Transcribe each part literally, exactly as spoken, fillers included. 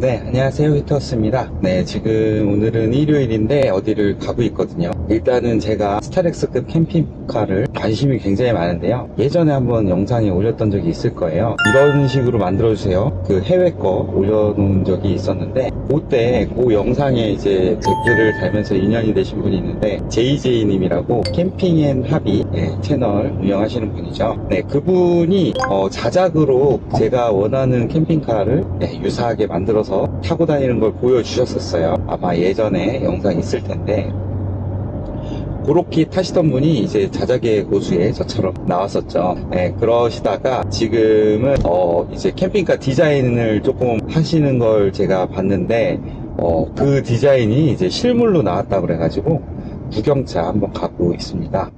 네, 안녕하세요. 휘투어스입니다. 네, 지금 오늘은 일요일인데 어디를 가고 있거든요. 일단은 제가 스타렉스급 캠핑카를 관심이 굉장히 많은데요. 예전에 한번 영상에 올렸던 적이 있을 거예요. 이런 식으로 만들어주세요. 그 해외 거 올려놓은 적이 있었는데 그때 그 영상에 이제 댓글을 달면서 인연이 되신 분이 있는데 제이제이 님이라고 캠핑앤합의 네, 채널 운영하시는 분이죠. 네, 그분이 어, 자작으로 제가 원하는 캠핑카를 네, 유사하게 만들어서 타고 다니는 걸 보여주셨었어요. 아마 예전에 영상 있을 텐데 그렇게 타시던 분이 이제 자작의 고수에 저처럼 나왔었죠. 네, 그러시다가 지금은 어 이제 캠핑카 디자인을 조금 하시는 걸 제가 봤는데 어 그 디자인이 이제 실물로 나왔다 그래가지고 구경차 한번 가고 있습니다.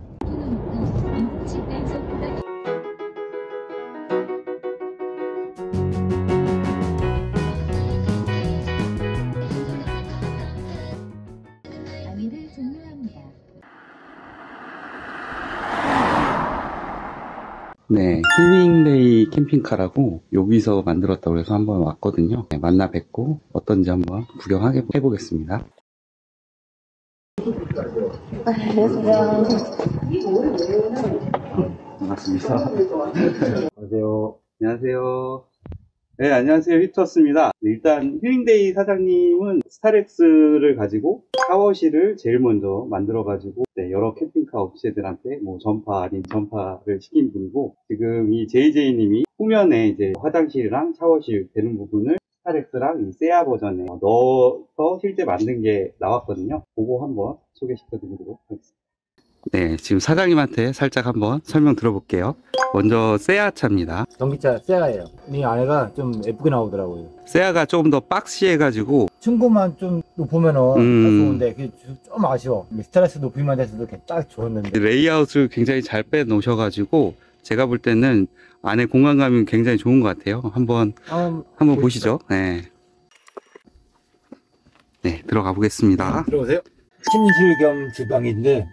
네, 힐링데이 캠핑카라고 여기서 만들었다고 해서 한번 왔거든요. 네, 만나 뵙고 어떤지 한번 구경하게 해보겠습니다. 안녕하세요. 반갑습니다. 안녕하세요. 안녕하세요. 네, 안녕하세요. 휘투어스입니다. 네, 일단 힐링데이 사장님은 스타렉스를 가지고 샤워실을 제일 먼저 만들어 가지고 네, 여러 캠핑카 업체들한테 뭐 전파 아닌 전파를 시킨 분이고, 지금 이 제이제이 님이 후면에 이제 화장실이랑 샤워실 되는 부분을 스타렉스랑 이 세아 버전에 넣어서 실제 만든 게 나왔거든요. 그거 한번 소개시켜 드리도록 하겠습니다. 네, 지금 사장님한테 살짝 한번 설명 들어볼게요. 먼저 세아 차입니다. 전기차 세아예요. 이 안에가 좀 예쁘게 나오더라고요. 세아가 조금 더 박시해가지고 층고만 좀 보면은 음... 좋은데 그게 좀 아쉬워. 스타렉스 높이만 해서도 딱 좋았는데 레이아웃을 굉장히 잘 빼놓으셔가지고 제가 볼 때는 안에 공간감이 굉장히 좋은 것 같아요. 한번 아, 한번 보시죠. 네. 네, 들어가 보겠습니다. 들어오세요. 침실 겸 주방인데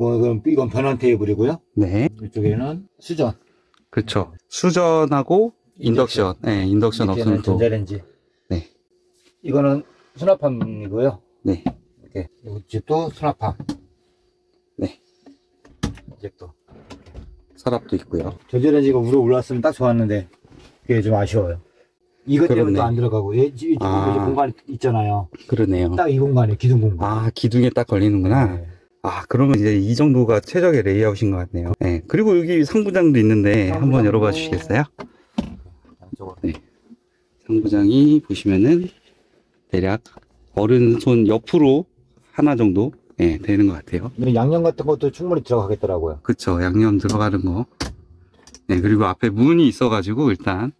어, 그럼 이건 변환 테이블이고요. 네. 이쪽에는 수전. 그렇죠. 수전하고 인덕션. 인덕션. 네, 인덕션 없으면 또. 전자레인지. 네. 이거는 수납함이고요. 네. 이렇게. 이쪽도 수납함. 네. 이쪽도. 서랍도 있고요. 전자레인지가 위로 올라왔으면 딱 좋았는데 그게 좀 아쉬워요. 이것 때문에 또 안 들어가고 예, 이쪽 아, 공간 있잖아요. 그러네요. 딱 이 공간에 기둥 공간. 아, 기둥에 딱 걸리는구나. 네. 아, 그러면 이제 이 정도가 최적의 레이아웃인 것 같네요. 네, 그리고 여기 상부장도 있는데 상부장 한번 열어봐 주시겠어요? 네, 상부장이 보시면은 대략 어른손 옆으로 하나 정도 네, 되는 것 같아요. 양념 같은 것도 충분히 들어가겠더라고요. 그쵸, 양념 들어가는 거. 네, 그리고 앞에 문이 있어가지고 일단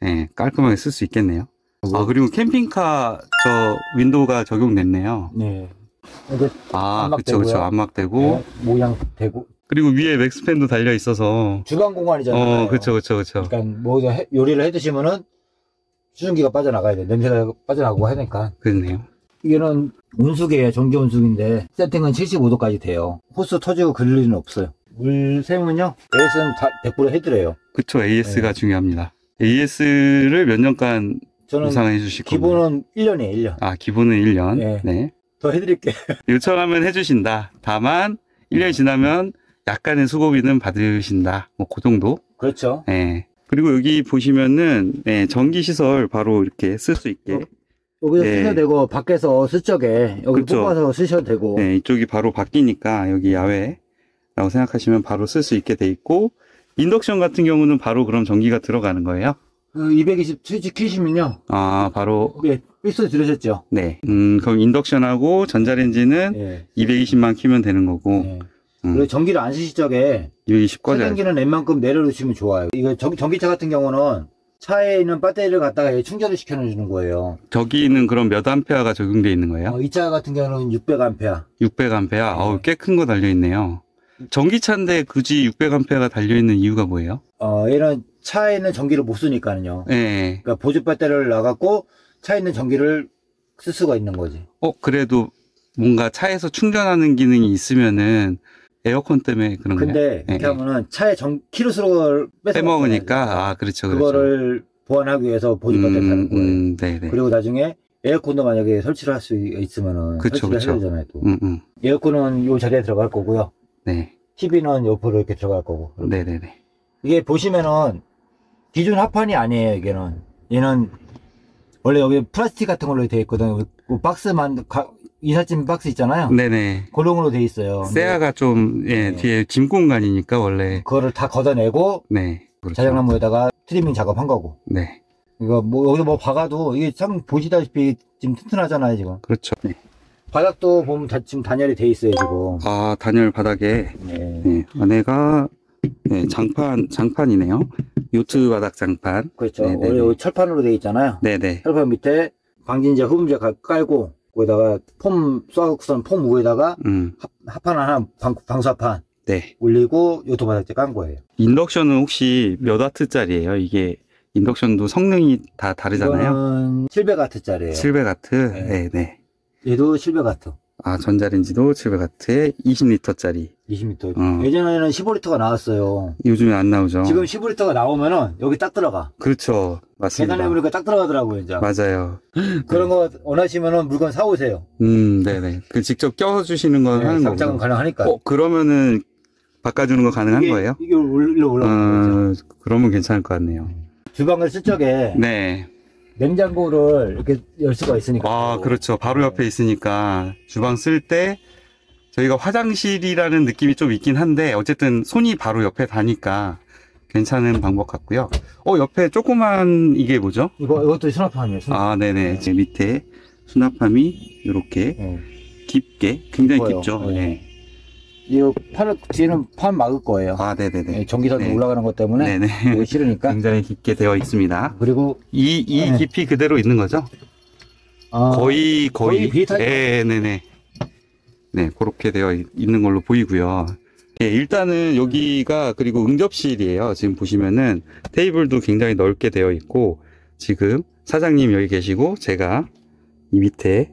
네, 깔끔하게 쓸 수 있겠네요. 아, 그리고 캠핑카 저 윈도우가 적용됐네요. 네. 아, 그쵸, 그쵸. 안막되고. 네, 모양 되고. 그리고 위에 맥스팬도 달려있어서. 주방 공간이잖아요. 어, 그쵸, 그쵸, 그쵸. 그러니까 뭐 요리를 해 드시면은 수증기가 빠져나가야 돼. 냄새가 빠져나가고 하니까. 그렇네요. 이게는 온수계예요. 전기 온수기인데 세팅은 칠십오 도까지 돼요. 호스 터지고 그럴 일은 없어요. 물샘은요, 에이에스는 다 백 퍼센트 해드려요. 그쵸, 에이에스가 네. 중요합니다. 에이에스를 몇 년간 보상해 주실 거예요? 기본은 일 년이에요, 일 년. 아, 기본은 일 년? 네. 네. 더 해드릴게요. 요청하면 해주신다. 다만 일 년이 지나면 약간의 수고비는 받으신다. 뭐 그 정도. 그렇죠. 네. 그리고 여기 보시면은 네, 전기 시설 바로 이렇게 쓸 수 있게. 어, 여기서 네. 쓰셔도 되고 밖에서 쓸 적에 여기 그렇죠. 뽑아서 쓰셔도 되고. 네, 이쪽이 바로 바뀌니까 여기 야외라고 생각하시면 바로 쓸 수 있게 돼 있고, 인덕션 같은 경우는 바로 그럼 전기가 들어가는 거예요? 이백이십 스위치 키시면요. 아, 바로. 네, 필수 들으셨죠? 네. 음, 그럼 인덕션하고 전자레인지는 네. 이백이십만 키면 되는 거고. 네. 음. 그리고 전기를 안 쓰실 적에. 이백이십 꺼져요. 차단기는 웬만큼 내려놓으시면 좋아요. 이거 전, 전기차 같은 경우는 차에 있는 배터리를 갖다가 충전을 시켜주는 거예요. 저기는 그럼 몇 암페어가 적용되어 있는 거예요? 어, 이 차 같은 경우는 육백 암페어. 육백 암페어? 네. 어우, 꽤 큰 거 달려있네요. 전기차인데 굳이 육백 암페어가 달려있는 이유가 뭐예요? 어, 얘는 차에 있는 전기를 못 쓰니까요. 네. 그러니까 보조 배터리를 나갔고 차에 있는 전기를 쓸 수가 있는 거지. 어, 그래도 뭔가 차에서 충전하는 기능이 있으면은 에어컨 때문에 그런 거예요. 근데 이렇게 네. 하면은 차에 전 키로수를 빼먹으니까. 아, 그렇죠. 그렇죠. 그거를 보완하기 위해서 보조배터리 음, 사는 거예요. 음, 네네. 그리고 나중에 에어컨도 만약에 설치를 할 수 있으면은 그쵸, 설치를 그쵸. 해야 되잖아요. 또. 음, 음. 에어컨은 이 자리에 들어갈 거고요. 네. 티비는 옆으로 이렇게 들어갈 거고. 이렇게. 네네네. 이게 보시면은 기존 합판이 아니에요. 이게는 얘는 원래 여기 플라스틱 같은 걸로 되어 있거든요. 박스만 가, 이삿짐 박스 있잖아요. 네네. 고롱으로 되어 있어요. 세아가 좀 예, 네. 뒤에 짐 공간이니까 원래 그거를 다 걷어내고 네. 그렇죠. 자작나무에다가 트리밍 작업한 거고. 네. 이거 뭐 여기서 뭐 박아도 이게 참 보시다시피 지금 튼튼하잖아요 지금. 그렇죠. 네. 바닥도 보면 다 지금 단열이 돼 있어요 지금. 아 단열 바닥에. 네. 네. 안에가 네, 장판 장판이네요. 요트 바닥 장판. 그렇죠. 네네네. 원래 여기 철판으로 되어 있잖아요. 네네. 철판 밑에 방진제 흡음재 깔고 거기다가 폼 쏴갖고선 폼 위에다가 음. 합판 하나 방, 방수합판. 네. 올리고 요트 바닥재 깐 거예요. 인덕션은 혹시 몇 와트짜리예요? 이게 인덕션도 성능이 다 다르잖아요. 칠백 와트짜리예요. 칠백 와트. 네. 네, 네. 얘도 칠백 와트. 아 전자레인지도 칠백 와트에 이십 리터짜리. 이십 리터. 어. 예전에는 십오 리터가 나왔어요. 요즘에 안 나오죠. 지금 십오 리터가 나오면은 여기 딱 들어가. 그렇죠, 맞습니다. 계산해 보니까 딱 들어가더라고요, 이제. 맞아요. 그런 네. 거 원하시면은 물건 사 오세요. 음, 네네. 그 직접 껴주시는 건 네, 하는 거고. 장착은 가능하니까. 어, 그러면은 바꿔주는 거 가능한 이게, 거예요? 이게 올려 올라가는 어, 거죠. 그러면 괜찮을 것 같네요. 주방을 쓸 적에 네. 냉장고를 이렇게 열 수가 있으니까. 아, 그렇죠. 바로 옆에 네. 있으니까 주방 쓸 때 저희가 화장실이라는 느낌이 좀 있긴 한데 어쨌든 손이 바로 옆에 닿으니까 괜찮은 방법 같고요. 어, 옆에 조그만 이게 뭐죠? 이거 이것도 수납함이에요. 수납함. 아, 네네. 지금 네. 밑에 수납함이 이렇게 네. 깊게 굉장히 깊어요. 깊죠. 네. 네. 이거 판을 뒤에는 판 막을 거예요. 아, 네네네. 전기선 네. 올라가는 것 때문에 네네. 싫으니까 굉장히 깊게 되어 있습니다. 그리고 이, 이 네. 깊이 그대로 있는 거죠? 아, 거의 거의, 거의 비슷하게 네, 네네. 네, 그렇게 되어 있는 걸로 보이고요. 예, 네, 일단은 여기가 그리고 응접실이에요. 지금 보시면은 테이블도 굉장히 넓게 되어 있고 지금 사장님 여기 계시고 제가 이 밑에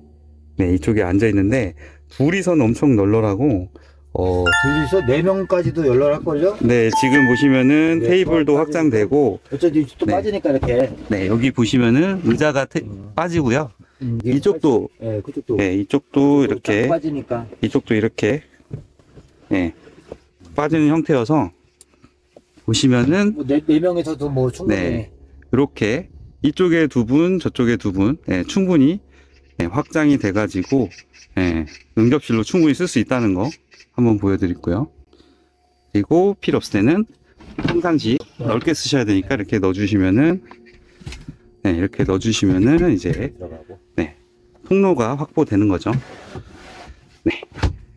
네 이쪽에 앉아 있는데 둘이선 엄청 널널하고. 어, 둘이서 네 명까지도 연락할걸요? 네, 지금 보시면은 네, 테이블도 확장되고. 어차피 또 네. 빠지니까 이렇게. 네, 여기 보시면은 의자가 태, 음. 빠지고요. 음, 이쪽도. 빠지, 네, 그쪽도. 네, 이쪽도 이렇게. 빠지니까. 이쪽도 이렇게. 네. 빠지는 형태여서. 보시면은. 뭐 네, 네 명에서도 뭐 충분히. 네. 이렇게. 이쪽에 두 분, 저쪽에 두 분. 네, 충분히. 네, 확장이 돼가지고. 네, 응접실로 충분히 쓸 수 있다는 거. 한번 보여드리고요. 그리고 필요 없을 때는 평상시 넓게 쓰셔야 되니까 이렇게 넣어주시면은 네, 이렇게 넣어주시면은 이제 네, 통로가 확보되는 거죠. 네.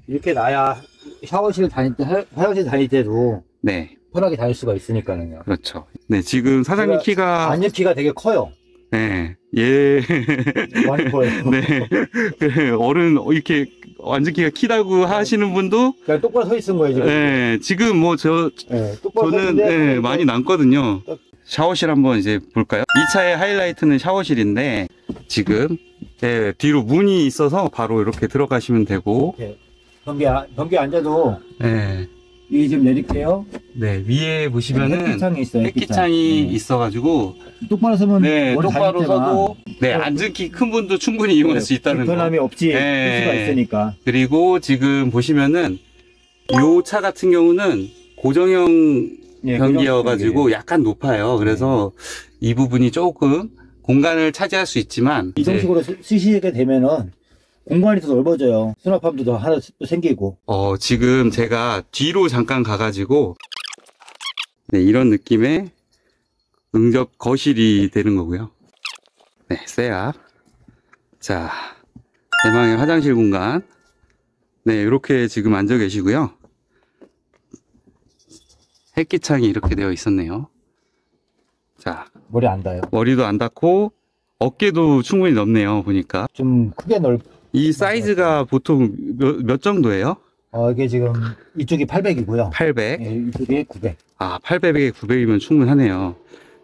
이렇게 놔야 샤워실 다닐 때, 화장실 다닐 때도 네. 편하게 다닐 수가 있으니까요. 그렇죠. 네, 지금 사장님 키가 안녕 키가 되게 커요. 네, 예. 많이 커요. 네, 그래, 어른 이렇게. 완전히가 키다고 하시는 분도 그냥 똑바로 서 있은 거예요 지금. 네, 지금 뭐 저 네, 저는 네, 많이 남거든요. 샤워실 한번 이제 볼까요? 이 차의 하이라이트는 샤워실인데 지금 네, 뒤로 문이 있어서 바로 이렇게 들어가시면 되고. 변기 변기 앉아도. 네. 이 좀 내릴게요. 네, 위에 보시면은 햇기창이 있어요. 햇기창이 햇기창. 있어가지고 똑바로 서면 네, 똑바로 서도 네, 앉은 키 큰 분도 충분히 이용할 수 있다는 거. 불편함이 없지. 네. 수가 있으니까. 그리고 지금 보시면은 요 차 같은 경우는 고정형 네, 변기여가지고 약간 높아요. 그래서 네. 이 부분이 조금 공간을 차지할 수 있지만 이런 식으로 쓰시게 되면은. 공간이 더 넓어져요. 수납함도 더 하나 생기고. 어, 지금 제가 뒤로 잠깐 가가지고, 네, 이런 느낌의 응접 거실이 되는 거고요. 네, 세아. 자, 대망의 화장실 공간. 네, 이렇게 지금 앉아 계시고요. 햇기창이 이렇게 되어 있었네요. 자. 머리 안 닿아요. 머리도 안 닿고, 어깨도 충분히 넓네요, 보니까. 좀 크게 넓, 이 사이즈가 보통 몇, 몇 정도예요? 어, 이게 지금 이쪽이 팔백이고요. 팔백. 네, 이쪽이 구백. 아, 팔백에 구백이면 충분하네요.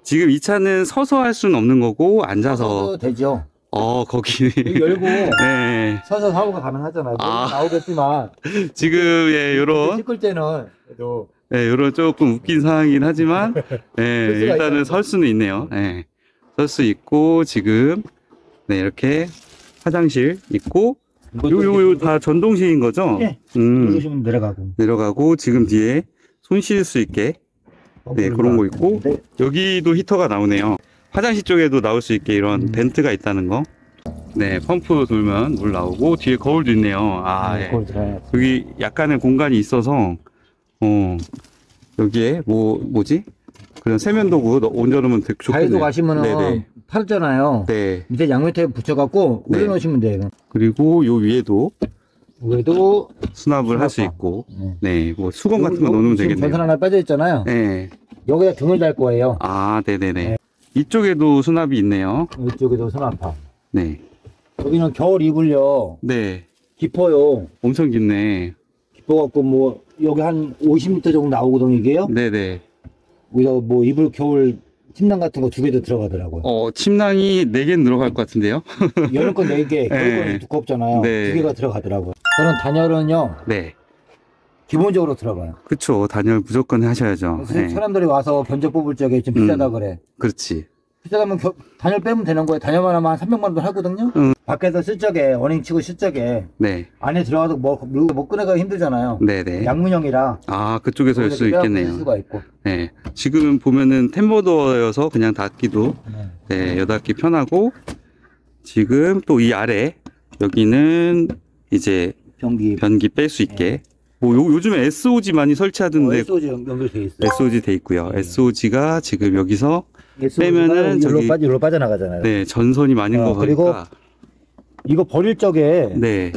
지금 이 차는 서서 할 수는 없는 거고 앉아서 되죠. 어, 거기 열고 네. 서서 사고가 가능하잖아요. 아. 나오겠지만 지금 예, 요런 찍을 때는 또 예, 요런 조금 웃긴 상황이긴 하지만 예, 일단은 설 수는 있네요. 예. 젖수 있고, 지금, 네, 이렇게 화장실 있고, 요, 요, 요, 다 전동식인 거죠? 네. 음. 보시면 내려가고. 내려가고, 지금 뒤에 손 씻을 수 있게, 네, 그런 거 있고, 네. 여기도 히터가 나오네요. 화장실 쪽에도 나올 수 있게 이런 음. 벤트가 있다는 거. 네, 펌프 돌면 물 나오고, 뒤에 거울도 있네요. 아, 네, 예. 여기 약간의 공간이 있어서, 어, 여기에 뭐, 뭐지? 그런 세면도구 얹어놓으면 되게 좋겠네요. 다이소 가시면은 팔잖아요. 네. 밑에 양면테이프 붙여갖고 네. 올려놓으시면 돼요. 그리고 요 위에도 위에도 수납을 할 수 있고, 네. 네, 뭐 수건 같은 거 요, 넣어놓으면 되겠네요. 전선 하나 빠져 있잖아요. 네. 여기다 등을 달 거예요. 아, 네네네. 네. 이쪽에도 수납이 있네요. 이쪽에도 수납함. 네. 여기는 겨울 이불요. 네. 깊어요. 엄청 깊네. 깊어갖고 뭐 여기 한 오십 미터 정도 나오거든요, 이게요. 네네. 여기서 뭐 이불 겨울 침낭 같은 거 두 개도 들어가더라고요. 어, 침낭이 네 개는 들어갈 것 같은데요? 여름 건 네 개, 겨울 건 두껍잖아요. 네. 두 개가 들어가더라고요. 저는 단열은요. 네. 기본적으로 들어가요. 그쵸, 단열 무조건 하셔야죠. 네. 사람들이 와서 견적 뽑을 적에 좀 비싸다 음, 그래. 그렇지. 비싸다면 겨, 단열 빼면 되는 거예요. 단열만 하면 한 삼백만 원 하거든요. 음. 밖에서 쓸 적에 어닝 치고 쓸 적에 네. 안에 들어가도 뭐, 뭐 꺼내가기 힘들잖아요. 네네. 양문형이라. 아, 그쪽에서 열 수 있겠네요. 쓸 수가 있고. 네. 지금 보면은 템버더여서 그냥 닫기도 네, 여닫기 편하고, 지금 또 이 아래 여기는 이제 변기, 변기 뺄 수 있게. 네. 뭐 요, 요즘에 에스 오 지 많이 설치하던데. 어, 에스 오 지 연결돼 있어요. 에스 오 지 돼 있고요. 네. 에스 오 지가 지금 여기서 빼면은 저기 여기로 빠져나가잖아요. 네, 전선이 많은 어, 거 보니까. 이거 버릴 적에 네.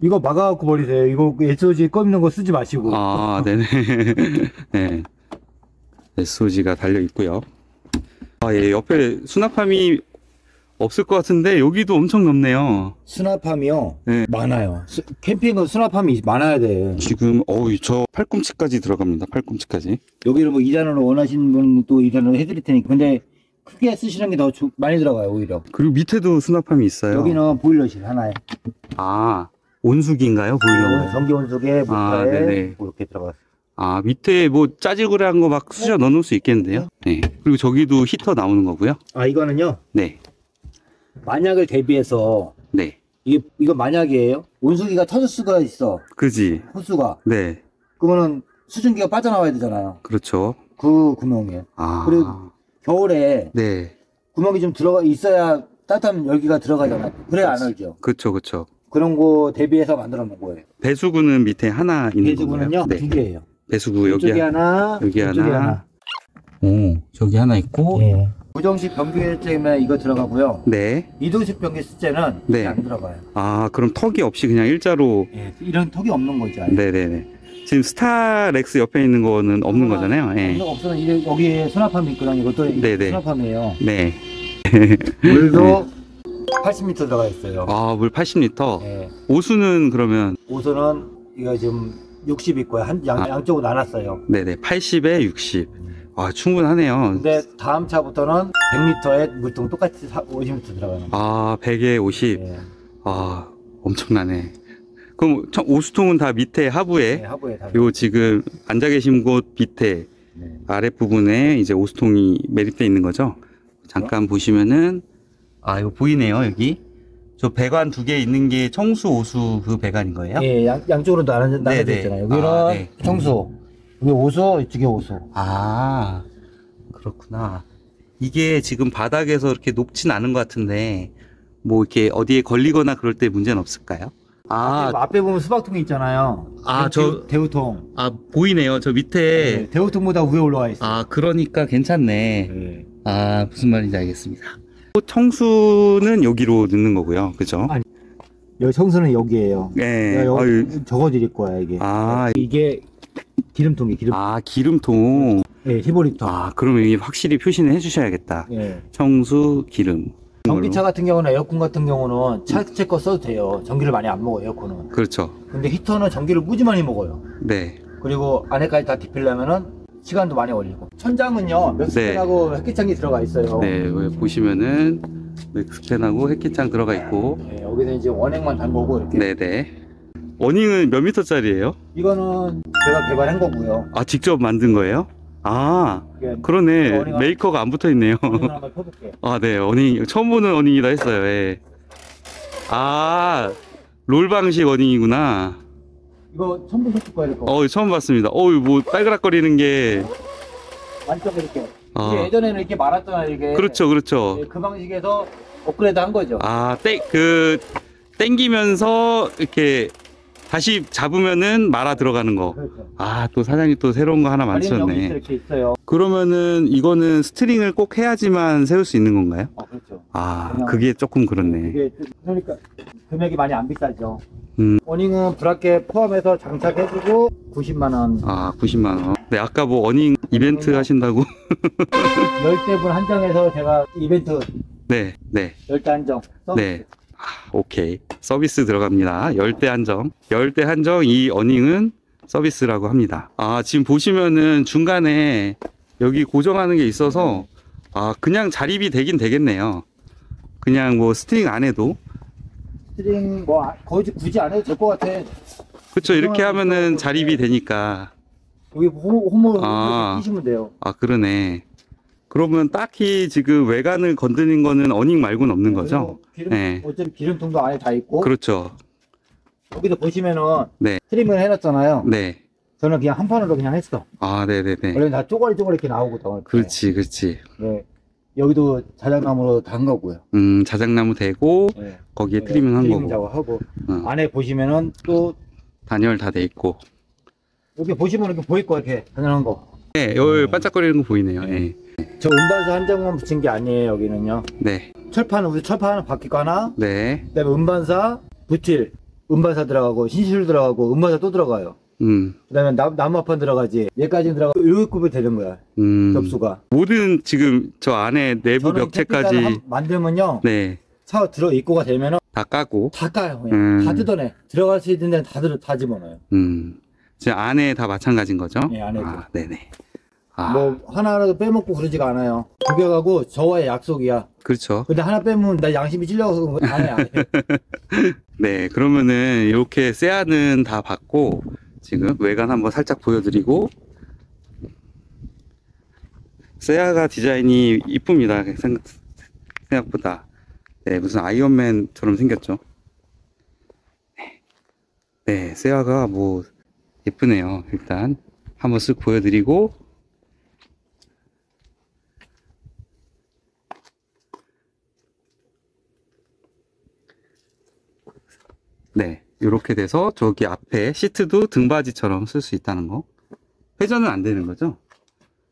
이거 막아갖고 버리세요. 이거 에스 오 지 꺼있는 거 쓰지 마시고. 아, 네네. 네. 에스 오 지가 달려 있고요. 아, 예, 옆에 수납함이 없을 것 같은데 여기도 엄청 넓네요. 수납함이요? 네. 많아요. 수, 캠핑은 수납함이 많아야 돼요. 지금 어우 저 팔꿈치까지 들어갑니다. 팔꿈치까지. 여기를 뭐 이 단으로 원하시는 분도 이 단으로 해드릴 테니까. 근데 크게 쓰시는 게 더 많이 들어가요 오히려. 그리고 밑에도 수납함이 있어요. 여기는 보일러실 하나에. 아, 온수기인가요? 보일러. 전기 온수기에 모터에 이렇게 들어가요. 아, 밑에 뭐 짜지구레한 거 막 쑤셔 넣어놓을 수 있겠는데요? 네. 그리고 저기도 히터 나오는 거고요. 아, 이거는요? 네. 만약을 대비해서 네. 이게 이거 만약이에요. 온수기가 터질 수가 있어. 그지. 호수가. 네. 그러면은 수증기가 빠져나와야 되잖아요. 그렇죠. 그 구멍이에요. 아. 그리고 겨울에 네. 구멍이 좀 들어가 있어야 따뜻한 열기가 들어가잖아요. 그래야 안 얼죠. 그렇죠, 그렇죠. 그런 거 대비해서 만들어 놓은 거예요. 배수구는 밑에 하나 있는 배수구는요? 거예요. 배수구는요? 네. 두 개예요. 배수구 여기 하나, 여기 하나. 하나. 오, 저기 하나 있고. 네. 고정식 변기 쓸 때면 이거 들어가고요. 네. 이동식 변기 쓸 때는 네. 안 들어가요. 아, 그럼 턱이 없이 그냥 일자로. 예, 이런 턱이 없는 거죠. 네네네. 지금 스타렉스 옆에 있는 거는 없는 그러나, 거잖아요. 예. 없으면 이제 여기에 수납함이 있거든요. 이것도 네네. 수납함이에요. 네. 물도 네. 팔십 미터 들어가 있어요. 아, 물 팔십 미터. 네. 오수는 그러면? 오수는 이거 지금 육십 있고요. 한, 양, 아. 양쪽으로 나눴어요. 네네. 팔십에 육십. 아, 충분하네요. 근데 다음 차부터는 백 미터에 물통 똑같이 오십 미터 들어가는 거예요. 아, 백에 오십. 네. 아, 엄청나네. 그럼 오수통은 다 밑에 하부에, 네, 하부에 다 요 지금 앉아 계신 곳 밑에 네. 아랫부분에 이제 오수통이 매립되어 있는 거죠. 잠깐 어? 보시면은 아, 이거 보이네요. 여기 저 배관 두 개 있는 게 청수 오수 그 배관인 거예요? 예, 양, 양쪽으로 나눠져 있잖아요. 여기는 아, 네. 청수. 여기 오수, 이쪽에 오수. 아, 그렇구나. 이게 지금 바닥에서 이렇게 높진 않은 것 같은데, 뭐 이렇게 어디에 걸리거나 그럴 때 문제는 없을까요? 아, 앞에, 앞에 보면 수박통이 있잖아요. 아, 저. 대우통. 아, 보이네요. 저 밑에. 네, 대우통보다 위에 올라와 있어요. 아, 그러니까 괜찮네. 네. 아, 무슨 말인지 알겠습니다. 청수는 여기로 넣는 거고요. 그죠? 아니, 여기 청수는 여기에요. 네. 여기 적어 드릴 거야, 이게. 아, 이게. 기름통이 기름통. 아, 기름통. 네, 십오 리터. 아, 그러면 이게 확실히 표시는 해주셔야겠다. 네. 청수, 기름. 전기차 같은 경우는 에어컨 같은 경우는 차체 거 써도 돼요. 전기를 많이 안 먹어요, 에어컨은. 그렇죠. 근데 히터는 전기를 무지 많이 먹어요. 네. 그리고 안에까지 다 디필려면은 시간도 많이 걸리고. 천장은요, 맥스팬하고 네. 햇기창이 들어가 있어요. 네, 여기 보시면은 맥스팬하고 햇기창 들어가 있고. 네, 여기는 이제 원액만 담그고 이렇게. 네네. 어닝은 몇 미터짜리예요? 이거는 제가 개발한 거고요. 아, 직접 만든 거예요? 아, 그러네. 메이커가 안 붙어 있네요. 아, 네. 어닝, 처음 보는 어닝이다 했어요. 예. 아, 롤 방식 어닝이구나. 이거 처음 보셨을 거예요. 어, 처음 봤습니다. 어우, 뭐, 빨그락거리는 게. 안쪽에 이렇게. 아. 이게 예전에는 이렇게 말았잖아요, 이게. 그렇죠, 그렇죠. 예, 그 방식에서 업그레이드 한 거죠. 아, 땡, 그, 땡기면서 이렇게. 다시 잡으면은 말아 들어가는 거. 그렇죠. 아, 또 사장님 또 새로운 거 하나 만드셨네. 이렇게 있어요. 그러면은 이거는 스트링을 꼭 해야지만 세울 수 있는 건가요? 아, 그렇죠. 아, 그게 조금 그렇네. 그게, 그러니까 금액이 많이 안 비싸죠. 음. 어닝은 브라켓 포함해서 장착해주고 구십만 원. 아, 구십만 원. 네, 아까 뭐 어닝 이벤트 하신다고. 열대분 한정해서 제가 이벤트. 네, 네. 열대 한정. 네. 아, 오케이. 서비스 들어갑니다. 열대 한정. 열대 한정 이 어닝은 서비스라고 합니다. 아, 지금 보시면은 중간에 여기 고정하는 게 있어서 아, 그냥 자립이 되긴 되겠네요. 그냥 뭐 스트링 안 해도. 스트링 뭐 거의 굳이 안 해도 될 것 같아. 그쵸. 이렇게 하면은 자립이 되니까. 여기 홈으로 아, 끼시면 돼요. 아, 그러네. 그러면 딱히 지금 외관을 건드린 거는 어닝 말고는 없는 거죠? 기름, 네. 어차피 기름통도 안에 다 있고. 그렇죠. 여기도 보시면은 네. 트림을 해놨잖아요. 네. 저는 그냥 한 판으로 그냥 했어. 아, 네네네. 원래 다 쪼가리 쪼가리 이렇게 나오거든. 그렇지, 그렇지. 네. 여기도 자작나무로 다 한 거고요. 음, 자작나무 대고 네. 거기에 네. 트리밍 한 트리밍 거고. 작업하고. 어. 안에 보시면은 또 단열 다 돼 있고. 여기 보시면 이렇게 보일 거 이렇게 단열한 거. 네, 여기 네. 반짝거리는 거 보이네요. 네. 네. 저 음반수 한 장만 붙인 게 아니에요. 여기는요. 네. 철판은 우리 철판 하나 바뀔 거 하나. 네. 그다음에 음반사, 부틸, 음반사 들어가고 신시울 들어가고 음반사 또 들어가요. 음. 그다음에 나무판 들어가지. 얘까지 들어가고 일곱 급이 되는 거야. 음. 접수가. 모든 지금 저 안에 내부 벽체까지 만들면요. 네. 차 들어 입고가 되면은 다 까고. 다 까요. 그냥. 음. 다 뜯어내. 들어갈 수 있는 데는 다 들어 다 집어넣어요. 음. 제 안에 다 마찬가지인 거죠? 네, 안에. 아, 네네. 아. 뭐 하나라도 빼먹고 그러지가 않아요. 구경하고 저와의 약속이야. 그렇죠. 근데 하나 빼면 나 양심이 찔려서 그런 거 안 해. 네, 그러면은 이렇게 세아는 다 봤고 지금 외관 한번 살짝 보여드리고 세아가 디자인이 이쁩니다. 생각, 생각보다 네, 무슨 아이언맨처럼 생겼죠. 네, 네 세아가 뭐 예쁘네요. 일단 한번 쓱 보여드리고. 네, 이렇게 돼서 저기 앞에 시트도 등받이처럼 쓸 수 있다는 거. 회전은 안 되는 거죠?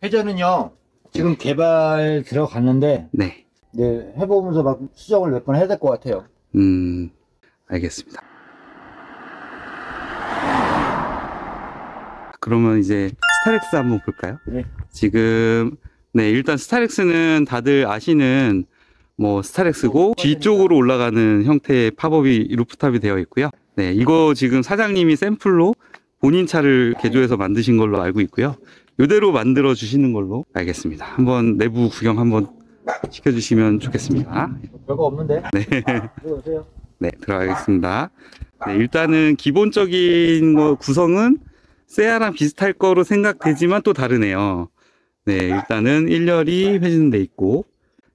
회전은요 지금 개발 들어갔는데 네, 네 해보면서 막 수정을 몇 번 해야 될 것 같아요. 음, 알겠습니다. 그러면 이제 스타렉스 한번 볼까요? 네. 지금 네 일단 스타렉스는 다들 아시는 뭐 스타렉스고 뒤쪽으로 올라가는 형태의 팝업이 루프탑이 되어 있고요. 네, 이거 지금 사장님이 샘플로 본인 차를 개조해서 만드신 걸로 알고 있고요. 이대로 만들어 주시는 걸로 알겠습니다. 한번 내부 구경 한번 시켜주시면 좋겠습니다. 별거 없는데? 네, 들어오세요. 네, 들어가겠습니다. 네, 일단은 기본적인 거 구성은 세아랑 비슷할 거로 생각되지만 또 다르네요. 네, 일단은 일렬이 회전돼 있고.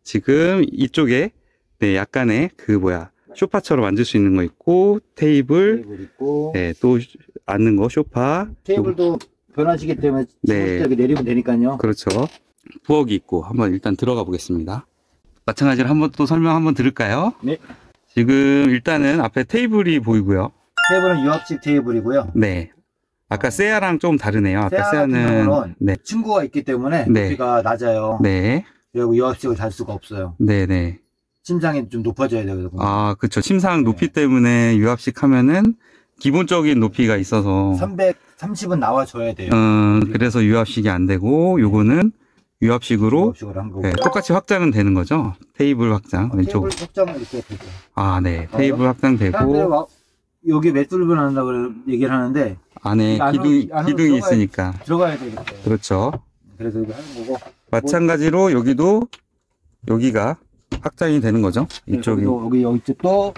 지금 이쪽에 네 약간의 그 뭐야 쇼파처럼 앉을 수 있는 거 있고 테이블, 테이블 있고 네, 또 앉는 거 쇼파 테이블도 변환시기 때문에 네 내리면 되니까요. 그렇죠. 부엌이 있고 한번 일단 들어가 보겠습니다. 마찬가지로 한번 또 설명 한번 들을까요? 네. 지금 일단은 앞에 테이블이 보이고요. 테이블은 유압식 테이블이고요. 네. 아까 세아랑 좀 다르네요. 아까 세아는 네. 친구가 있기 때문에 높이가 네. 낮아요. 네. 그리고 유압식을 달 수가 없어요. 네네. 침상이 좀 높아져야 되거든요. 아, 그쵸. 침상 높이 네. 때문에 유압식 하면은 기본적인 높이가 있어서. 삼백삼십은 나와줘야 돼요. 음, 그래서 유압식이 안 되고, 요거는 유압식으로. 네, 똑같이 확장은 되는 거죠. 테이블 확장. 어, 왼쪽. 테이블 확장은 이렇게 되죠. 아, 네. 테이블 확장 되고. 여기 매듭을 한다고 얘기를 하는데. 안에 기둥, 기둥이 있으니까. 들어가야 되겠죠. 그렇죠. 그래서 이렇게 하는 거고. 마찬가지로 여기도 여기가 확장이 되는 거죠. 네, 이쪽이 여기 여기 이쪽도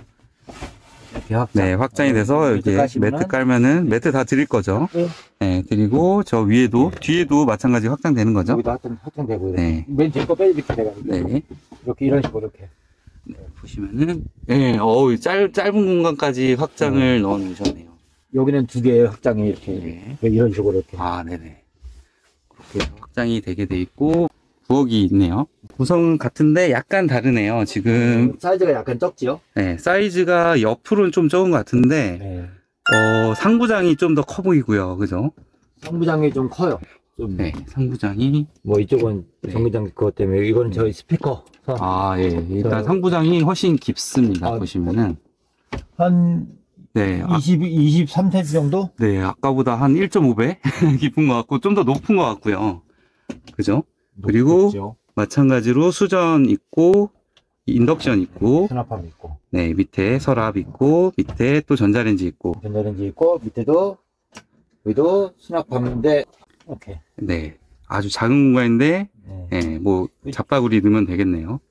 이렇게 이렇게 확장. 네, 확장이 돼서 네, 이렇게 매트, 매트 깔면은 매트 다 드릴 거죠. 네. 네, 드리고 저 위에도 네. 뒤에도 마찬가지 확장되는 거죠. 여기도 확장, 확장되고요. 네. 맨 뒤에 거 빼 이렇게 돼가지고. 네. 이렇게 이런 식으로 이렇게. 네, 보시면은 네, 어우 짧 짧은 공간까지 확장을 네. 넣어 놓으셨네요. 여기는 두 개의 확장이 이렇게 네. 이런 식으로 이렇게. 아, 네네. 그렇게 확장이 되게 돼 있고. 부엌이 있네요. 구성은 같은데 약간 다르네요. 지금 사이즈가 약간 적지요? 네, 사이즈가 옆으로는 좀 적은 것 같은데 네. 어, 상부장이 좀 더 커 보이고요, 그죠? 상부장이 좀 커요. 좀 네, 상부장이 뭐 이쪽은 네. 정류장 그것 때문에 이거는 네. 저희 스피커. 선. 아, 예, 일단 저... 상부장이 훨씬 깊습니다. 아, 보시면은 한 네, 이십, 이십삼 센티미터 정도? 네, 아까보다 한 일 점 오 배 깊은 것 같고 좀 더 높은 것 같고요, 그죠? 그리고 높겠죠. 마찬가지로 수전 있고 인덕션 있고 수납함 있고 네 밑에 서랍 있고 밑에 또 전자레인지 있고 전자레인지 있고 밑에도 여기도 수납함인데 오케이 네 아주 작은 공간인데 네. 네, 뭐 잡바구리 넣으면 되겠네요.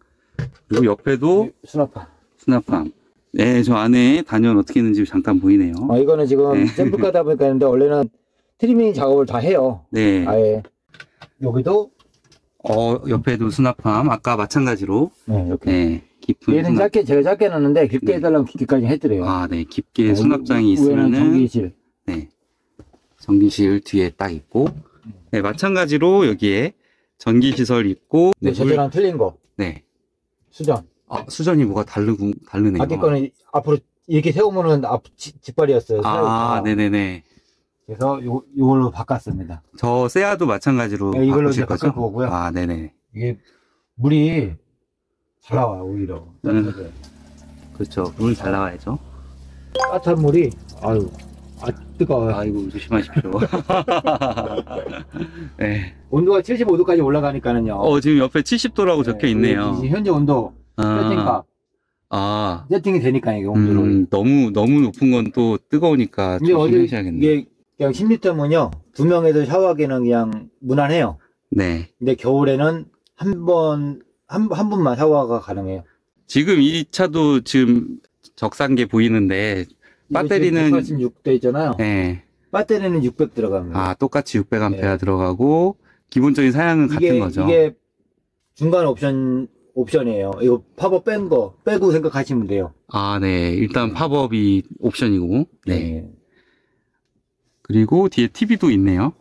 그리고 옆에도 수납함 수납함 네 저 안에 단연 어떻게 있는지 잠깐 보이네요. 아 이거는 지금 네. 샘플 가다 보니까 했는데 원래는 트리밍 작업을 다 해요. 네 아예 여기도 어 옆에도 수납함 아까 마찬가지로 네 이렇게 네, 깊은 얘는 수납... 짧게 제가 짧게 놨는데 깊게 네. 해달라면 깊게까지 해드려요. 아 네 깊게 네, 수납장이 있으면은 전기실 네 전기실 뒤에 딱 있고 네 마찬가지로 여기에 전기시설 있고 네, 네 저랑 틀린 거 네 수전 아 수전이 뭐가 다르고 다르네요. 아까 거는 앞으로 이렇게 세우면은 앞 뒷발이었어요. 아 세우니까. 네네네. 그래서 요, 요걸로 바꿨습니다. 저 세아도 마찬가지로 네, 이걸로 바꾸실 거죠? 거고요. 아, 네네. 이게 물이 잘 나와 오히려. 음. 그렇죠. 물 잘 나와야죠. 따뜻한 물이 아유, 아 뜨거워요. 아이고 조심하십시오. 네. 온도가 칠십오 도까지 올라가니까는요. 어 지금 옆에 칠십 도라고 네, 적혀 있네요. 현재 온도 아. 세팅값. 아. 세팅이 되니까 이게 온도로. 음, 너무 너무 높은 건 또 뜨거우니까 조심하셔야겠네요. 그냥 십 리터면요 두 명에서 샤워하기는 그냥 무난해요. 네. 근데 겨울에는 한 번, 한, 한 번만 샤워가 가능해요. 지금 이 차도 지금 적산게 보이는데 배터리는 백팔십육 대 있잖아요. 네. 배터리는 육백 들어갑니다. 아 똑같이 육백 암페어 네. 들어가고 기본적인 사양은 이게, 같은 거죠. 이게 중간 옵션 옵션이에요. 이거 팝업 뺀 거 빼고 생각하시면 돼요. 아 네. 일단 팝업이 옵션이고. 네. 네. 그리고 뒤에 티비도 있네요.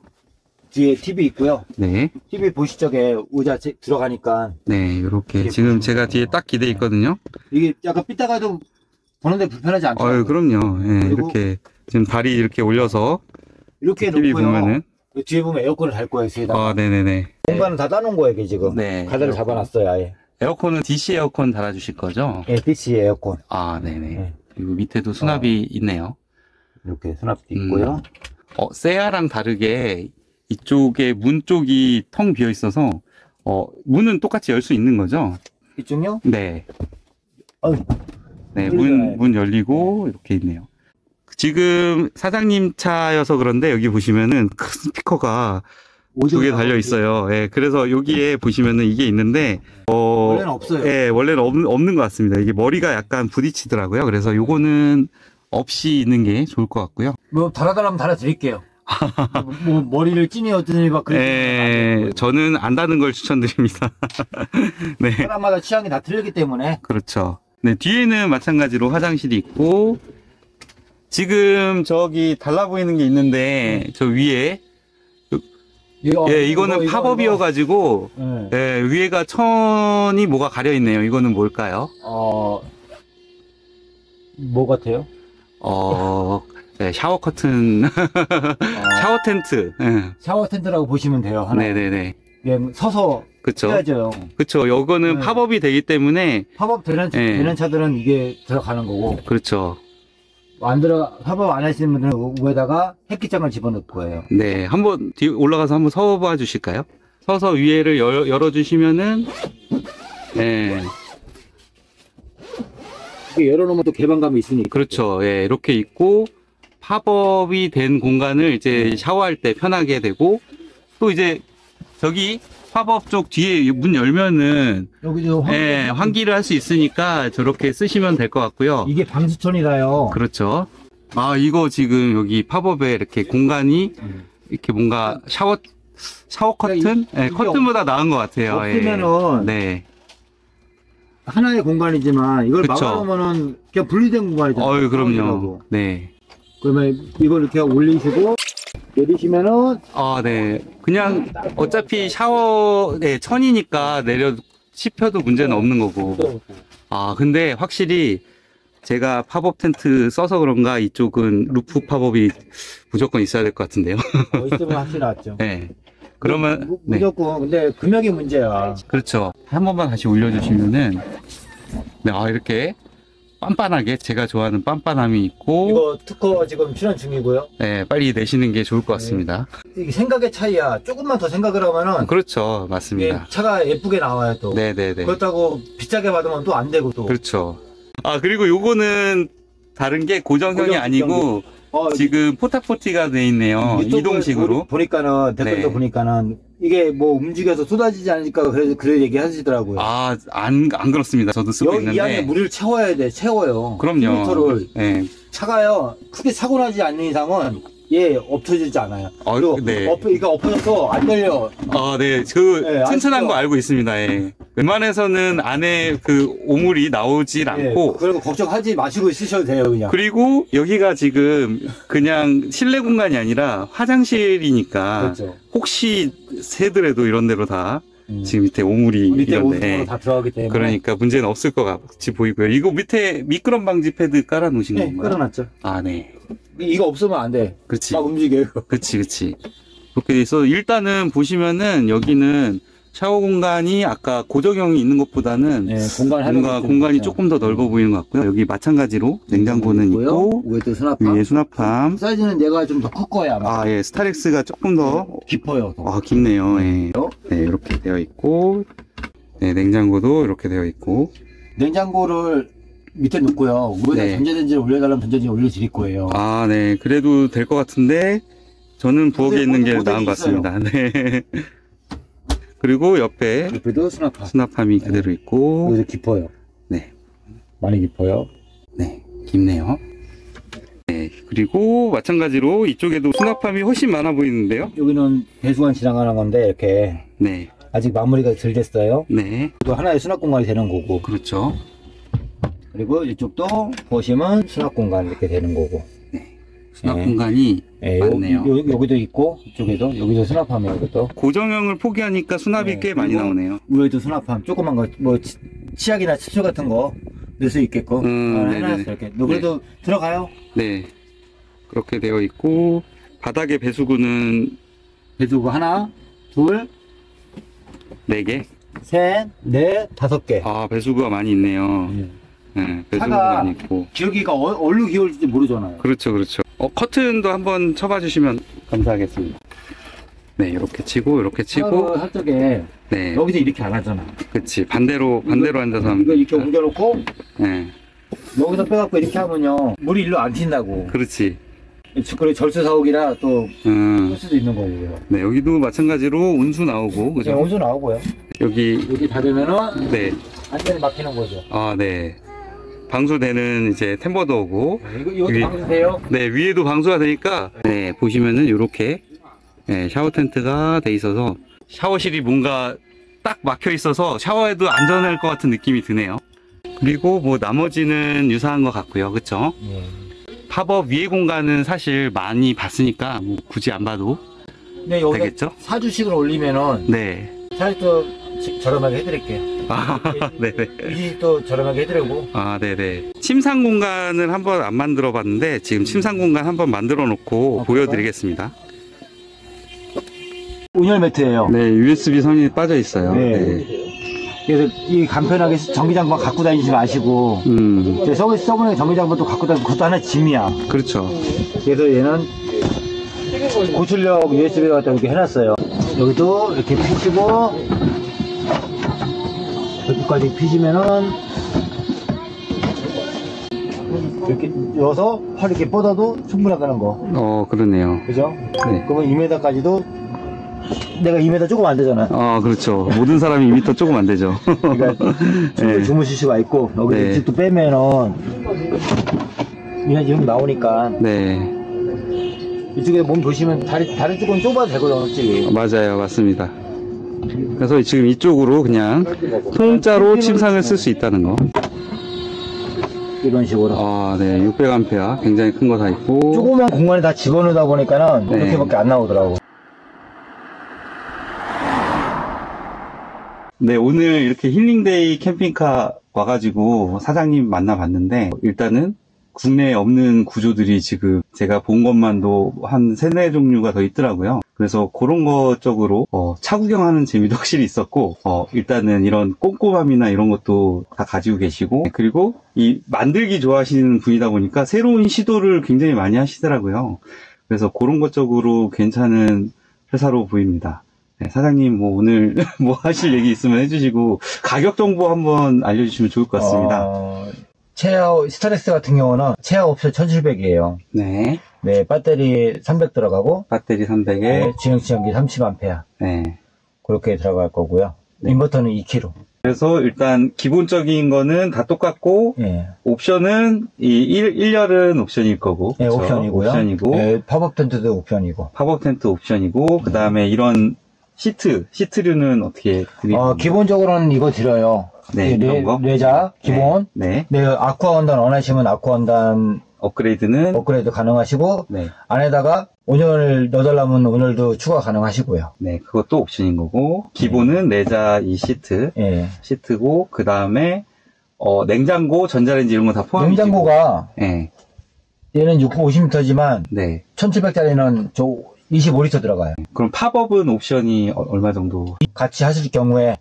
뒤에 티비 있고요. 네. 티비 보시 쪽에 의자 들어가니까. 네, 이렇게 지금 제가 뒤에 딱 기대 있거든요. 이게 약간 삐딱해도 보는데 불편하지 않죠? 아유, 그럼요. 네, 이렇게 지금 다리 이렇게 올려서 이렇게 티비 놓고요. 보면은 뒤에 보면 에어컨을 달 거예요, 뒤에다가. 아, 네네네. 공간은 다 따놓은 거예요, 이게 지금. 네. 가드를 잡아놨어요, 아예. 에어컨은 디씨 에어컨 달아주실 거죠? 네, 디씨 에어컨. 아, 네네. 네. 그리고 밑에도 수납이 어. 있네요. 이렇게 수납도 있고요. 음. 어, 세아랑 다르게 이쪽에 문 쪽이 텅 비어 있어서 어, 문은 똑같이 열 수 있는 거죠? 이쪽요? 네. 아유, 네, 문, 문 열리고 이렇게 있네요. 지금 사장님 차여서 그런데 여기 보시면은 큰 스피커가 두 개 달려 있어요. 예, 그래서 여기에 보시면은 이게 있는데 어, 원래는 없어요. 예, 원래는 없, 없는 것 같습니다. 이게 머리가 약간 부딪히더라고요. 그래서 요거는 없이 있는 게 좋을 것 같고요. 뭐 달아달라면 달아드릴게요. 뭐 머리를 찌니 어쩌니 막 그런. 저는 안 다는 걸 추천드립니다. 네. 사람마다 취향이 다 틀리기 때문에. 그렇죠. 네 뒤에는 마찬가지로 화장실이 있고 지금 저기 달라 보이는 게 있는데 저 위에 이거, 예 이거는 이거, 팝업이어가지고 네. 예 위에가 천이 뭐가 가려 있네요. 이거는 뭘까요? 어 뭐 같아요? 어, 네, 샤워 커튼, 아, 샤워 텐트. 네. 샤워 텐트라고 보시면 돼요. 하나. 네네네. 예, 서서 그쵸. 해야죠. 그쵸. 요거는 네. 팝업이 되기 때문에. 팝업 되는, 네. 되는 차들은 이게 들어가는 거고. 그렇죠. 안 들어, 팝업 안 하시는 분들은 위에다가 햇기장을 집어넣을 거예요. 네. 한번 뒤 올라가서 한번 서서 봐 주실까요? 서서 위에를 열, 열어주시면은, 네. 열어놓으면 또 개방감이 있으니까. 그렇죠. 예, 이렇게 있고 팝업이 된 공간을 이제 샤워할 때 편하게 되고 또 이제 저기 팝업 쪽 뒤에 문 열면은 여기 저 환기, 예, 환기를 할 수 있으니까 저렇게 쓰시면 될 것 같고요. 이게 방수천이라요. 그렇죠. 아, 이거 지금 여기 팝업에 이렇게 공간이 이렇게 뭔가 샤워 샤워 커튼, 그러니까 이, 예, 커튼보다 나은 것 같아요. 없으면은 예. 네. 하나의 공간이지만 이걸 그쵸. 막아놓으면은 그냥 분리된 공간이죠. 어이, 그럼요. 네. 그러면 이걸 이렇게 올리시고 내리시면은 아, 네. 그냥 어차피 샤워 네, 천이니까 내려 씹혀도 문제는 없는 거고. 아, 근데 확실히 제가 팝업 텐트 써서 그런가 이쪽은 루프 팝업이 무조건 있어야 될 것 같은데요. 어, 있으면 확실히 낫죠. 네. 그러면 무, 무조건. 네. 근데 금액이 문제야. 그렇죠. 한 번만 다시 올려주시면은 네, 아, 이렇게 빤빤하게 제가 좋아하는 빤빤함이 있고. 이거 특허 지금 출원 중이고요. 네, 빨리 내시는 게 좋을 것 같습니다. 네. 이게 생각의 차이야. 조금만 더 생각을 하면은 그렇죠, 맞습니다. 예, 차가 예쁘게 나와요 또. 네네네. 그렇다고 비싸게 받으면 또 안 되고 또. 그렇죠. 아, 그리고 요거는 다른 게 고정형이 고정, 아니고 어, 지금 포타포티가 돼 있네요. 이동식으로 보니까는 댓글도 네. 보니까는 이게 뭐 움직여서 쏟아지지 않으니까 그래 그래 얘기하시더라고요. 아, 안, 안 그렇습니다. 저도 쓰고 여기 있는데 이 안에 물을 채워야 돼. 채워요. 그럼요. 십 미터를 네. 차가요 크게 사고 나지 않는 이상은 예 엎어지지 않아요. 어, 그리고 네. 엎, 그러니까 엎어져서 안 열려. 아, 네, 그 네, 튼튼한 거 알고 있습니다. 예. 웬만해서는 안에 그 오물이 나오질 네, 않고. 그리고 걱정하지 마시고 쓰셔도 돼요, 그냥. 그리고 여기가 지금 그냥 실내 공간이 아니라 화장실이니까 그렇죠. 혹시 새더라도 이런 데로 다 음. 지금 밑에 오물이 밑에 오물이 다 들어가기 때문에 그러니까 문제는 없을 것 같이 보이고요. 이거 밑에 미끄럼 방지 패드 깔아 놓으신 네, 건가요? 깔아놨죠. 아, 네. 이거 없으면 안 돼. 그렇지. 막 움직여요. 그렇지, 그렇지. 그렇게 돼 있어서 일단은 보시면은 여기는 샤워 공간이 아까 고정형이 있는 것보다는 네, 공간 뭔가 공간이 조금 더 넓어 보이는 것 같고요. 여기 마찬가지로 냉장고는 있고 위에 또 수납함. 위에 수납함. 사이즈는 얘가 좀 더 클 거야 아마. 아, 예. 스타렉스가 조금 더 깊어요. 더. 아, 깊네요. 예. 네, 이렇게 되어 있고, 네, 냉장고도 이렇게 되어 있고. 냉장고를 밑에 놓고요. 우리가 네. 전자레인지를 올려달라면 전자레인지 올려드릴 거예요. 아, 네. 그래도 될 것 같은데 저는 부엌에 있는 게 나은 것 같습니다. 네. 그리고 옆에 옆에도 수납함. 수납함이 그대로 네. 있고. 여기도 깊어요. 네. 많이 깊어요. 네. 깊네요. 네. 그리고 마찬가지로 이쪽에도 수납함이 훨씬 많아 보이는데요. 여기는 배수관 지나가는 건데 이렇게. 네. 아직 마무리가 덜 됐어요. 네. 또 하나의 수납 공간이 되는 거고. 그렇죠. 그리고 이쪽도 보시면 수납 공간 이렇게 되는 거고. 네. 수납 네. 공간이 네. 많네요. 요, 요, 여기도 있고 이쪽에도 여기도 수납함이에요. 이것도 고정형을 포기하니까 수납이 네. 꽤 많이 나오네요. 위에도 수납함 조그만 거 뭐 치약이나 칫솔 같은 거 넣을 수 있겠고 음, 해놨어요. 이렇게 여기도 네. 들어가요. 네. 그렇게 되어 있고 바닥에 배수구는 배수구 하나, 둘, 네 개, 셋, 넷, 다섯 개. 아, 배수구가 많이 있네요. 네. 네, 차가 있고. 기울기가 어, 얼루 기울지 모르잖아요. 그렇죠, 그렇죠. 어, 커튼도 한번 쳐봐 주시면 감사하겠습니다. 네, 이렇게 치고 이렇게 치고. 한쪽에 네. 여기서 이렇게 안 하잖아. 그렇지. 반대로 반대로 이거, 앉아서 하면. 이거 이렇게 옮겨놓고. 네. 여기서 빼갖고 이렇게 하면요 물이 일로 안 튄다고. 그렇지. 그리고 절수 사옥이라 또 쓸 음. 수도 있는 거고요. 네, 여기도 마찬가지로 온수 나오고. 그죠? 네, 온수 나오고요. 여기 여기 닫으면은 네. 안전히 막히는 거죠. 아, 네. 방수되는 이제 템버도 오고. 이거, 이것도 위, 방수돼요? 네, 위에도 방수가 되니까. 네, 보시면은 이렇게 네, 샤워 텐트가 돼 있어서 샤워실이 뭔가 딱 막혀 있어서 샤워해도 안전할 것 같은 느낌이 드네요. 그리고 뭐 나머지는 유사한 것 같고요, 그렇죠? 예. 팝업 위에 공간은 사실 많이 봤으니까 뭐 굳이 안 봐도 네, 여기 되겠죠? 사주식을 올리면은 네. 사실 또 저렴하게 해드릴게요. 아, 네네. 이 또 저렴하게 해드리고. 아, 네네. 침상 공간을 한번 안 만들어 봤는데, 지금 침상 공간 한번 만들어 놓고 아, 보여드리겠습니다. 온열 매트예요. 네, 유에스비 선이 빠져 있어요. 네. 네. 그래서 이 간편하게 전기장판 갖고 다니지 마시고, 음. 서비스 써보는 전기장판도 갖고 다니고, 그것도 하나의 짐이야. 그렇죠. 그래서 얘는 고출력 유에스비를 갖다 이렇게 해놨어요. 여기도 이렇게 펴시고, 여기까지 피시면은 이렇게 여서 팔 이렇게 뻗어도 충분하다는 거. 어, 그러네요. 그죠? 네. 그러면 이 미터까지도 내가 이 미터 조금 안 되잖아요. 아, 그렇죠. 모든 사람이 이 미터 조금 안 되죠. 그러니까 네. 주무실 수가 있고 여기 네. 이쪽도 빼면은 이런 지금 나오니까. 네. 이쪽에 몸 보시면 다리 다른 쪽은 좁아도 되거든요, 솔직히. 맞아요, 맞습니다. 그래서 지금 이쪽으로 그냥 통짜로 침상을 쓸 수 있다는 거. 이런 식으로. 아, 네, 육백 암페어 굉장히 큰 거 다 있고. 조그만 공간에 다 집어넣다 보니까는 네. 이렇게밖에 안 나오더라고. 네, 오늘 이렇게 힐링데이 캠핑카 와가지고 사장님 만나봤는데 일단은 국내에 없는 구조들이 지금 제가 본 것만도 한 세네 종류가 더 있더라고요. 그래서 그런 거 쪽으로 어, 차 구경하는 재미도 확실히 있었고 어, 일단은 이런 꼼꼼함이나 이런 것도 다 가지고 계시고 그리고 이 만들기 좋아하시는 분이다 보니까 새로운 시도를 굉장히 많이 하시더라고요. 그래서 그런 것 쪽으로 괜찮은 회사로 보입니다. 네, 사장님 뭐 오늘 뭐 하실 얘기 있으면 해주시고 가격 정보 한번 알려주시면 좋을 것 같습니다. 어... 세아 스타렉스 같은 경우는 세아 옵션 천칠백이에요. 네. 네, 배터리 삼백 들어가고. 배터리 삼백에. 네, 주행치전기 삼십 암페어. 네. 그렇게 들어갈 거고요. 네. 인버터는 이 킬로와트. 그래서 일단 기본적인 거는 다 똑같고. 네. 옵션은 이 일 열은 옵션일 거고. 네, 그렇죠? 옵션이고요. 옵션이고. 네, 팝업 텐트도 옵션이고. 팝업 텐트 옵션이고. 네. 그 다음에 이런 시트, 시트류는 어떻게 드리나요? 어, 기본적으로는 이거 드려요. 네, 레, 레자 기본. 네. 네. 네, 아쿠아 원단 원하시면 아쿠아 원단 업그레이드는 업그레이드 가능하시고 네. 안에다가 온열 넣어달라면 온열도 추가 가능하시고요. 네, 그것도 옵션인 거고 기본은 네. 레자 이 시트 네. 시트고 그 다음에 어, 냉장고, 전자레인지 이런 거 다 포함이시고 냉장고가 네. 얘는 육백오십 리터지만 네. 천칠백짜리는 저 이십오 리터 들어가요. 그럼 팝업은 옵션이 얼마 정도? 같이 하실 경우에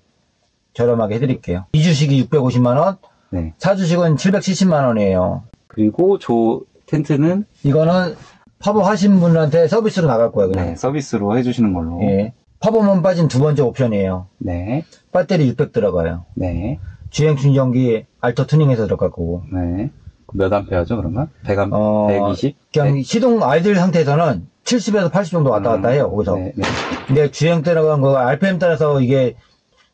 저렴하게 해드릴게요. 이 주식이 육백오십만 원, 네. 사 주식은 칠백칠십만 원이에요. 그리고 저 텐트는? 이거는 팝업 하신 분한테 서비스로 나갈 거예요. 그냥. 네, 서비스로 해주시는 걸로. 네. 팝업만 빠진 두 번째 옵션이에요. 네. 배터리 육백 들어가요. 네. 주행 충전기 알터 튜닝해서 들어갈 거고. 네. 몇 암페어죠, 그러면? 백 암페어? 어, 백이십? 그냥 백? 시동 아이들 상태에서는 칠십에서 팔십 정도 왔다 갔다 해요, 거기서. 네, 네. 근데 주행 따라간 거, 알피엠 따라서 이게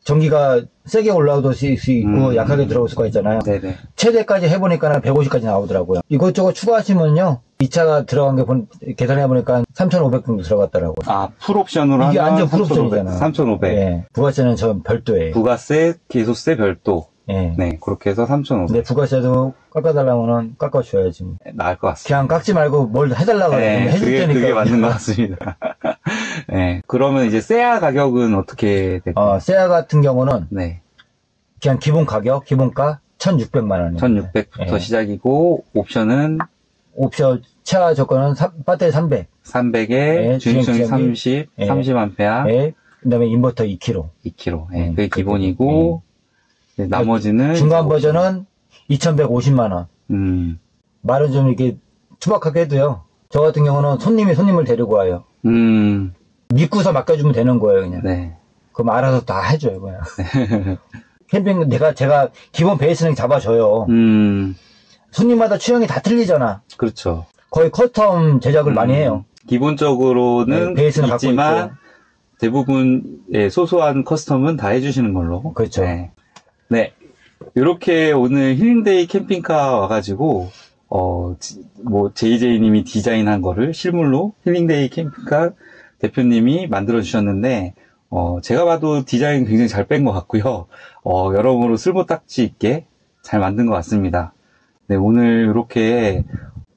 전기가 세게 올라오도 수 있고 음, 약하게 음, 들어올 수가 있잖아요. 네네. 최대까지 해보니까 백오십까지 나오더라고요. 이것저것 추가하시면요. 이 차가 들어간 게 계산해보니까 삼천오백 정도 들어갔더라고요. 아, 풀옵션으로 이게 완전 풀옵션이잖아요. 삼천오백. 네. 부가세는 전 별도예요. 부가세, 기소세 별도. 네. 네, 그렇게 해서 삼천오백. 네, 부가세도 깎아달라고는 깎아줘야지. 나을 것 같습니다. 그냥 깎지 말고 뭘 해달라고 네, 해줄 그게, 테니까. 그게 맞는 것 같습니다. 네, 그러면 이제 세아 가격은 어떻게 될까요? 어, 세아 같은 경우는 네. 그냥 기본 가격, 기본가 천육백만 원이에요. 천육백부터 네. 시작이고 옵션은? 옵션 차 조건은 사, 배터리 삼백. 삼백에 네, 주행성이 삼십, 네. 삼십 암페어. 네. 그 다음에 인버터 이 킬로와트. 이 킬로와트. 네, 네, 그게 기본이고. 네. 네, 나머지는 중간 버전은 이천백오십만 원. 음. 말은 좀 이렇게 투박하게 해도요. 저 같은 경우는 손님이 손님을 데리고 와요. 음. 믿고서 맡겨주면 되는 거예요, 그냥. 네. 그럼 알아서 다 해줘요, 그냥. 캠핑 내가 제가 기본 베이스는 잡아줘요. 음. 손님마다 취향이 다 틀리잖아. 그렇죠. 거의 커스텀 제작을 음. 많이 해요. 기본적으로는 네, 베이스는 있지만 갖고 있고. 대부분 예, 소소한 커스텀은 다 해주시는 걸로. 그렇죠. 네. 네, 이렇게 오늘 힐링데이 캠핑카 와가지고 어, 뭐 제이제이님이 디자인한 거를 실물로 힐링데이 캠핑카 대표님이 만들어 주셨는데 어, 제가 봐도 디자인 굉장히 잘 뺀 것 같고요. 어, 여러모로 쓸모딱지 있게 잘 만든 것 같습니다. 네, 오늘 이렇게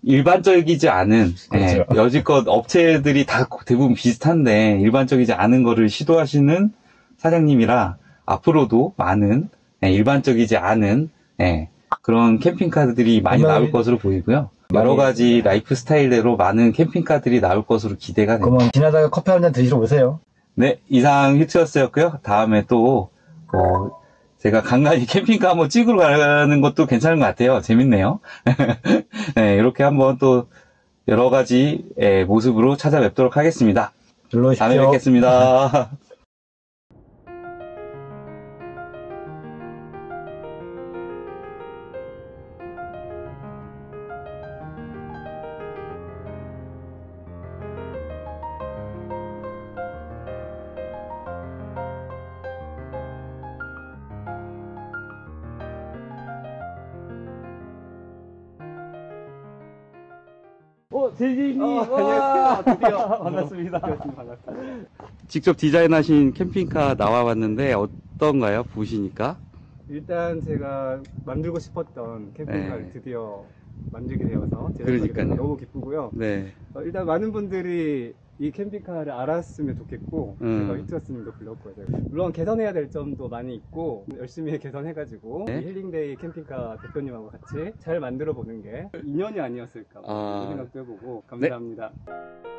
일반적이지 않은 그렇죠. 네, 여지껏 업체들이 다 대부분 비슷한데 일반적이지 않은 거를 시도하시는 사장님이라 앞으로도 많은 네, 일반적이지 않은 네, 그런 캠핑카들이 많이 그러면, 나올 것으로 보이고요. 여러 가지 라이프 스타일대로 많은 캠핑카들이 나올 것으로 기대가 됩니다. 그러면 지나다가 커피 한잔 드시러 오세요. 네, 이상 휘투어스였고요. 다음에 또 어, 제가 간간히 캠핑카 한번 찍으러 가는 것도 괜찮은 것 같아요. 재밌네요. 네, 이렇게 한번 또 여러 가지 예, 모습으로 찾아뵙도록 하겠습니다. 들러오십시오. 다음에 뵙겠습니다. 어, 제이제이님! 어, 안녕하세요. 드디어 반갑습니다. 반갑습니다. 직접 디자인하신 캠핑카 나와봤는데 어떤가요? 보시니까? 일단 제가 만들고 싶었던 캠핑카를 네. 드디어 만들게 되어서 제가 너무 기쁘고요. 네. 어, 일단 많은 분들이 이 캠핑카를 알았으면 좋겠고 음. 제가 휘투어스님도 불렀고요. 제가. 물론 개선해야 될 점도 많이 있고 열심히 개선해가지고 네? 힐링데이 캠핑카 대표님하고 같이 잘 만들어 보는 게 인연이 아니었을까 아... 생각도 해보고 감사합니다. 네?